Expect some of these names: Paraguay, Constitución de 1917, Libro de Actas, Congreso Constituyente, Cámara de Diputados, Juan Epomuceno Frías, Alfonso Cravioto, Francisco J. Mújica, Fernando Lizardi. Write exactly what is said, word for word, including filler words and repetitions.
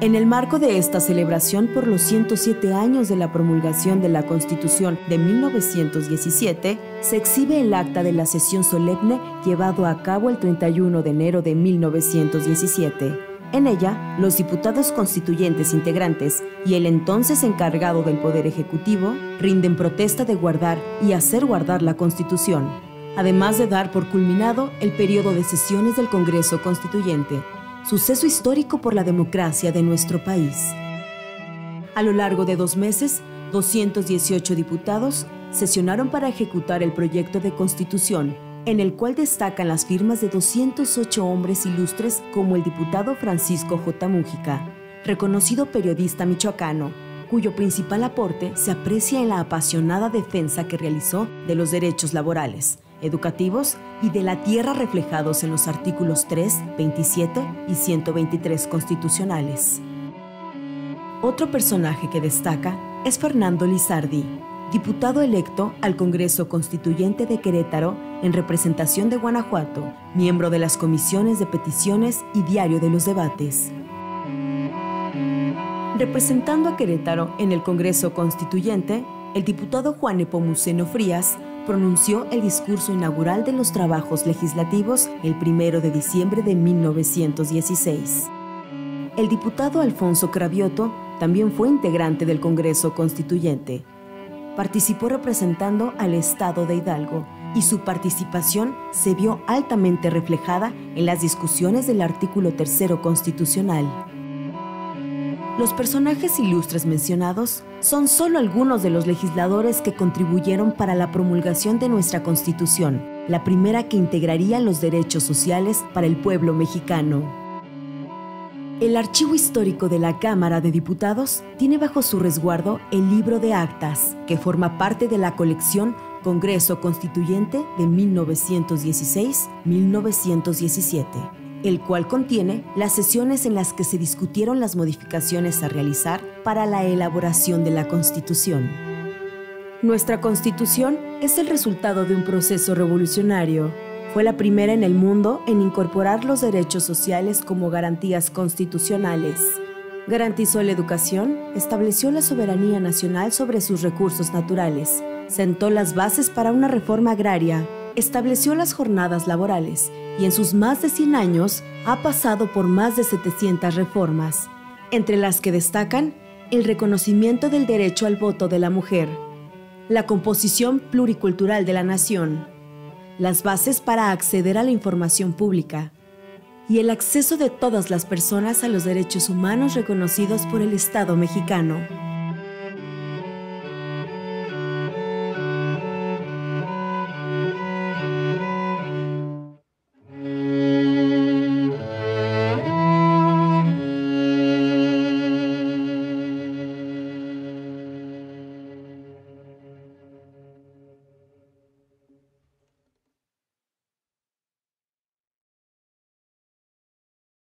En el marco de esta celebración por los ciento siete años de la promulgación de la Constitución de mil novecientos diecisiete, se exhibe el acta de la sesión solemne llevado a cabo el treinta y uno de enero de mil novecientos diecisiete. En ella, los diputados constituyentes integrantes y el entonces encargado del Poder Ejecutivo rinden protesta de guardar y hacer guardar la Constitución, además de dar por culminado el periodo de sesiones del Congreso Constituyente, suceso histórico por la democracia de nuestro país. A lo largo de dos meses, doscientos dieciocho diputados sesionaron para ejecutar el proyecto de Constitución, en el cual destacan las firmas de doscientos ocho hombres ilustres como el diputado Francisco J. Mújica, reconocido periodista michoacano, cuyo principal aporte se aprecia en la apasionada defensa que realizó de los derechos laborales, educativos y de la tierra reflejados en los artículos tres, veintisiete y ciento veintitrés constitucionales. Otro personaje que destaca es Fernando Lizardi, diputado electo al Congreso Constituyente de Querétaro en representación de Guanajuato, miembro de las comisiones de peticiones y diario de los debates. Representando a Querétaro en el Congreso Constituyente, el diputado Juan Epomuceno Frías pronunció el discurso inaugural de los trabajos legislativos el primero de diciembre de mil novecientos dieciséis. El diputado Alfonso Cravioto también fue integrante del Congreso Constituyente. Participó representando al Estado de Hidalgo y su participación se vio altamente reflejada en las discusiones del artículo tercero constitucional. Los personajes ilustres mencionados son solo algunos de los legisladores que contribuyeron para la promulgación de nuestra Constitución, la primera que integraría los derechos sociales para el pueblo mexicano. El archivo histórico de la Cámara de Diputados tiene bajo su resguardo el Libro de Actas, que forma parte de la colección Congreso Constituyente de mil novecientos dieciséis a mil novecientos diecisiete. El cual contiene las sesiones en las que se discutieron las modificaciones a realizar para la elaboración de la Constitución. Nuestra Constitución es el resultado de un proceso revolucionario. Fue la primera en el mundo en incorporar los derechos sociales como garantías constitucionales. Garantizó la educación, estableció la soberanía nacional sobre sus recursos naturales, sentó las bases para una reforma agraria, estableció las jornadas laborales y en sus más de cien años ha pasado por más de setecientas reformas, entre las que destacan el reconocimiento del derecho al voto de la mujer, la composición pluricultural de la nación, las bases para acceder a la información pública y el acceso de todas las personas a los derechos humanos reconocidos por el Estado mexicano.